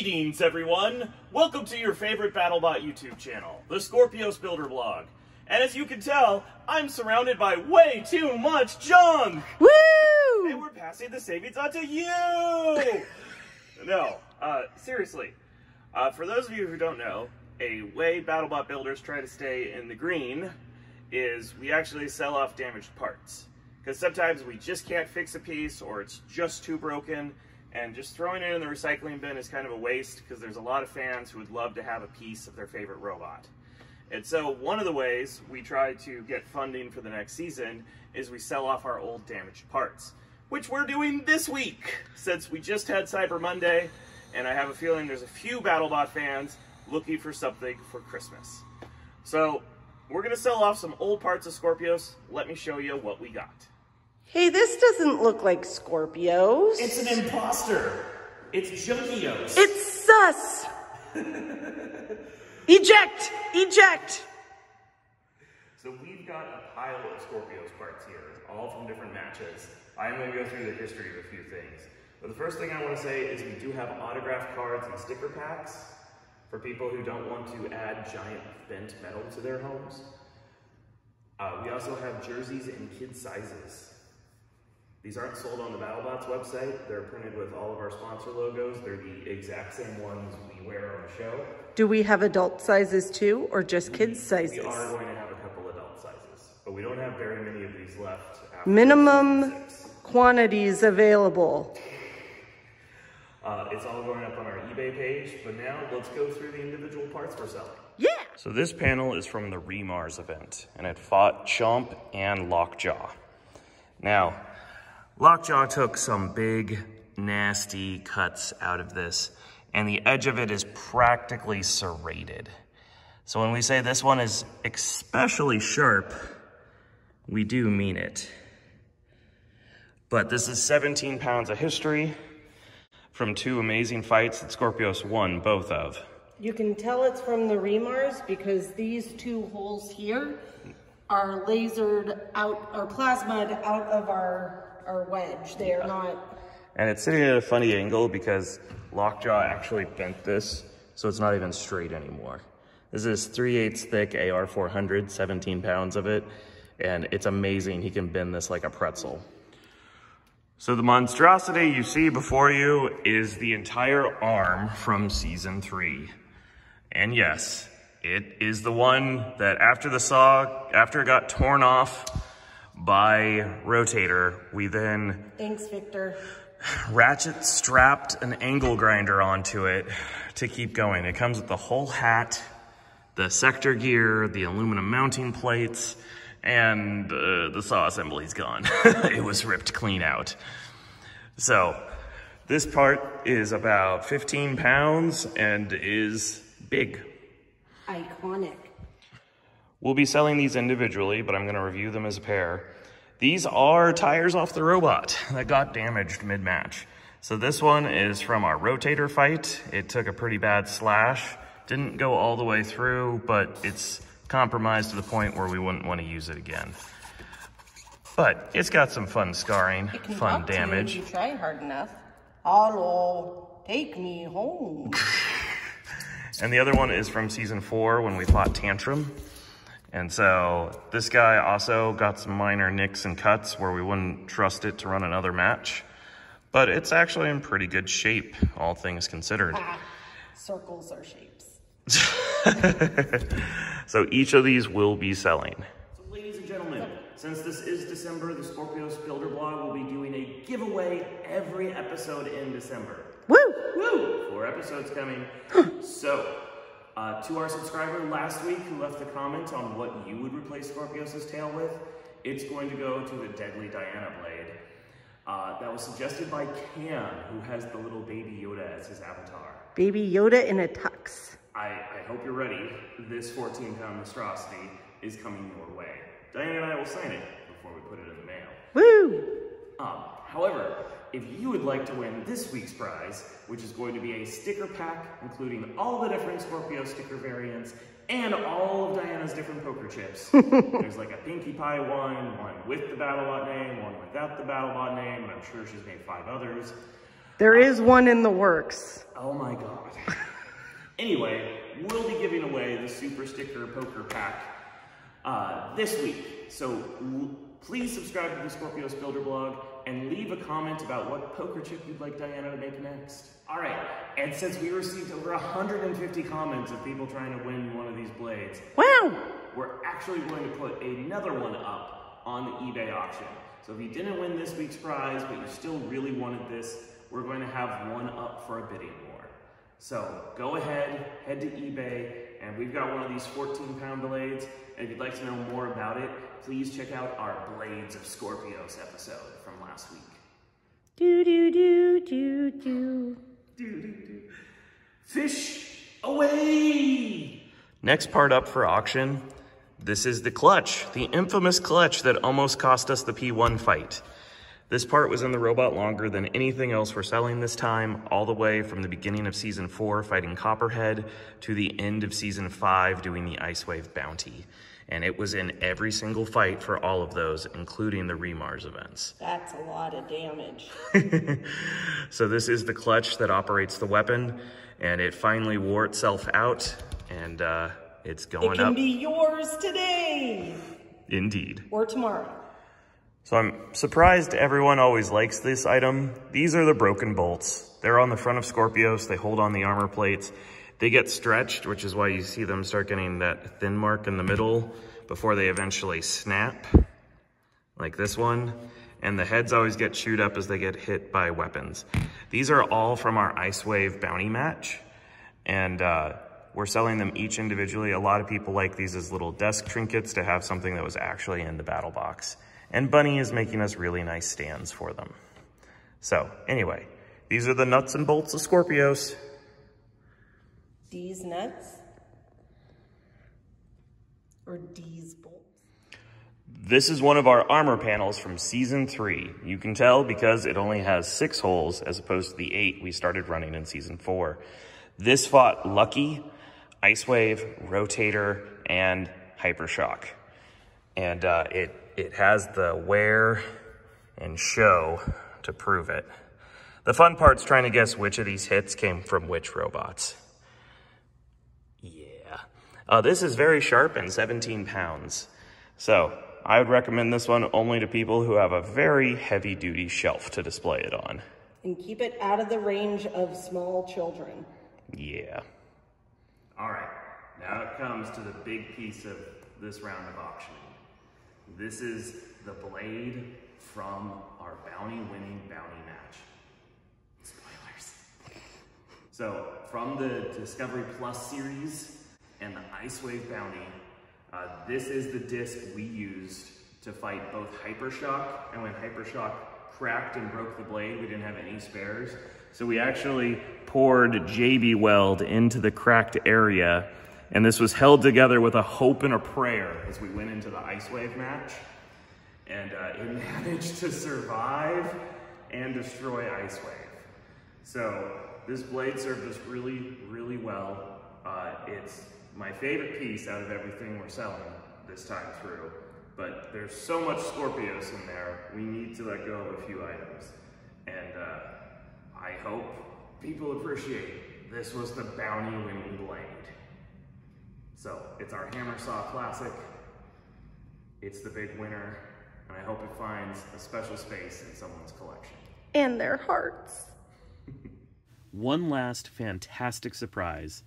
Greetings, everyone! Welcome to your favorite BattleBot YouTube channel, the Skorpios Builder Blog. And as you can tell, I'm surrounded by way too much junk! Woo! And we're passing the savings on to you! No, seriously. For those of you who don't know, a way BattleBot builders try to stay in the green is we actually sell off damaged parts. Because sometimes we just can't fix a piece, or it's just too broken, and just throwing it in the recycling bin is kind of a waste because there's a lot of fans who would love to have a piece of their favorite robot. And so one of the ways we try to get funding for the next season is we sell off our old damaged parts, which we're doing this week since we just had Cyber Monday, and I have a feeling there's a few BattleBot fans looking for something for Christmas. So we're gonna sell off some old parts of Skorpios. Let me show you what we got. Hey, this doesn't look like Skorpios. It's an imposter. It's Junkios. It's sus. Eject! Eject! So we've got a pile of Skorpios parts here, all from different matches. I'm going to go through the history of a few things. But the first thing I want to say is we do have autograph cards and sticker packs for people who don't want to add giant bent metal to their homes. We also have jerseys in kid sizes. These aren't sold on the BattleBots website. They're printed with all of our sponsor logos. They're the exact same ones we wear on the show. Do we have adult sizes too, or just kids sizes? We are going to have a couple adult sizes, but we don't have very many of these left. Minimum quantities available. It's all going up on our eBay page, but now let's go through the individual parts we're selling. Yeah! So this panel is from the ReMars event, and it fought Chomp and Lockjaw. Now, Lockjaw took some big, nasty cuts out of this, and the edge of it is practically serrated. So when we say this one is especially sharp, we do mean it. But this is 17 pounds of history from two amazing fights that Skorpios won both of. You can tell it's from the ReMars because these two holes here are lasered out, or plasmaed out of our wedge. They are not... And it's sitting at a funny angle because Lockjaw actually bent this, so it's not even straight anymore. This is 3/8 thick AR400, 17 pounds of it, and it's amazing he can bend this like a pretzel. So the monstrosity you see before you is the entire arm from season 3. And yes, it is the one that after it got torn off by Rotator, we then... Thanks, Victor. Ratchet strapped an angle grinder onto it to keep going. It comes with the whole hat, the sector gear, the aluminum mounting plates, and the saw assembly's gone. It was ripped clean out. So this part is about 15 pounds and is big. Iconic. We'll be selling these individually, but I'm going to review them as a pair. These are tires off the robot that got damaged mid-match. So this one is from our Rotator fight. It took a pretty bad slash. Didn't go all the way through, but it's compromised to the point where we wouldn't want to use it again. But it's got some fun scarring, fun damage. You try hard enough. Hello, take me home. And the other one is from season 4 when we fought Tantrum. And so this guy also got some minor nicks and cuts where we wouldn't trust it to run another match. But it's actually in pretty good shape, all things considered. Circles are shapes. So each of these will be selling. So ladies and gentlemen, since this is December, the Skorpios Builder Blog will be doing a giveaway every episode in December. Woo! Woo! 4 episodes coming. So, to our subscriber last week who left a comment on what you would replace Skorpios' tail with, it's going to go to the Deadly Diana blade. That was suggested by Cam, who has the little Baby Yoda as his avatar. Baby Yoda in a tux. I hope you're ready. This 14-pound monstrosity is coming your way. Diana and I will sign it before we put it in the mail. Woo! However, if you would like to win this week's prize, which is going to be a sticker pack, including all the different Skorpio sticker variants and all of Diana's different poker chips. There's like a Pinkie Pie one with the BattleBot name, one without the BattleBot name, and I'm sure she's made 5 others. There is one in the works. Oh my God. Anyway, we'll be giving away the Super Sticker Poker Pack this week. So please subscribe to the Skorpios Builder blog and leave a comment about what poker chip you'd like Diana to make next. All right, and since we received over 150 comments of people trying to win one of these blades, wow, we're actually going to put another one up on the eBay auction. So if you didn't win this week's prize, but you still really wanted this, we're going to have one up for a bidding war. So go ahead, head to eBay, and we've got one of these 14-pound blades. And if you'd like to know more about it, please check out our Blades of Skorpios episode from last week. Do do do do do do do do. Fish away. Next part up for auction. This is the clutch, the infamous clutch that almost cost us the P1 fight. This part was in the robot longer than anything else we're selling this time, all the way from the beginning of Season 4 fighting Copperhead to the end of Season 5 doing the Ice Wave bounty. And it was in every single fight for all of those, including the ReMars events. That's a lot of damage. So this is the clutch that operates the weapon, and it finally wore itself out, and it's going up. It can be yours today! Indeed. Or tomorrow. So I'm surprised everyone always likes this item. These are the broken bolts. They're on the front of Skorpios. They hold on the armor plates. They get stretched, which is why you see them start getting that thin mark in the middle before they eventually snap, like this one. And the heads always get chewed up as they get hit by weapons. These are all from our Ice Wave bounty match. And we're selling them each individually. A lot of people like these as little desk trinkets to have something that was actually in the battle box. And Bunny is making us really nice stands for them. So anyway, these are the nuts and bolts of Skorpios. These nuts or these bolts? This is one of our armor panels from Season 3. You can tell because it only has 6 holes as opposed to the 8 we started running in Season 4. This fought Lucky, Ice Wave, Rotator, and Hypershock. And it has the wear and show to prove it. The fun part's trying to guess which of these hits came from which robots. Yeah. This is very sharp and 17 pounds. So I would recommend this one only to people who have a very heavy-duty shelf to display it on. And keep it out of the range of small children. Yeah. All right. Now it comes to the big piece of this round of auctioning. This is the blade from our bounty-winning bounty match. Spoilers. So, from the Discovery Plus series and the Ice Wave bounty, this is the disc we used to fight both Hypershock, and when Hypershock cracked and broke the blade, we didn't have any spares. So we actually poured JB Weld into the cracked area, and this was held together with a hope and a prayer as we went into the Ice Wave match. And it managed to survive and destroy Ice Wave. So this blade served us really, really well. It's my favorite piece out of everything we're selling this time through. But there's so much Skorpios in there, we need to let go of a few items. And I hope people appreciate it. This was the bounty winning blade. So it's our Hammer Saw Classic, it's the big winner, and I hope it finds a special space in someone's collection. And their hearts. One last fantastic surprise.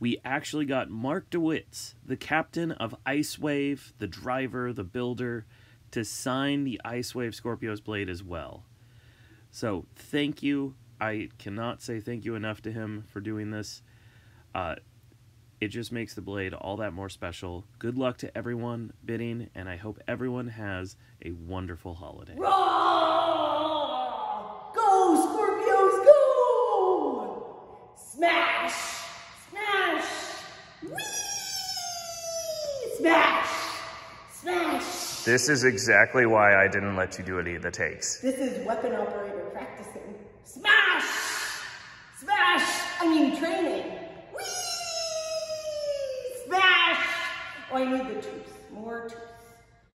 We actually got Mark Devidts, the captain of Ice Wave, the driver, the builder, to sign the Ice Wave Skorpios blade as well. So thank you. I cannot say thank you enough to him for doing this. It just makes the blade all that more special. Good luck to everyone bidding, and I hope everyone has a wonderful holiday. Roar! Go, Skorpios, go! Smash! Smash! Whee! Smash! Smash! This is exactly why I didn't let you do any of the takes. This is weapon operator practicing. Smash! Smash! I mean training. Whee! Smash! Oh, I need the tooth. More tooth.